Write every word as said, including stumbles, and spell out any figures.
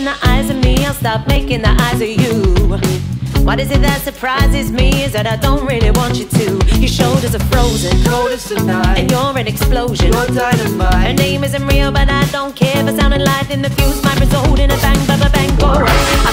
making the eyes at me, I'll stop making the eyes at you. What is it that surprises me is that I don't really want you to. Your shoulders are frozen, cold as the night, and you're an explosion, you're dynamite. Her name isn't real but I don't care, but sounding lightning the fuse might result in a bang, ba ba bang, bang, bang.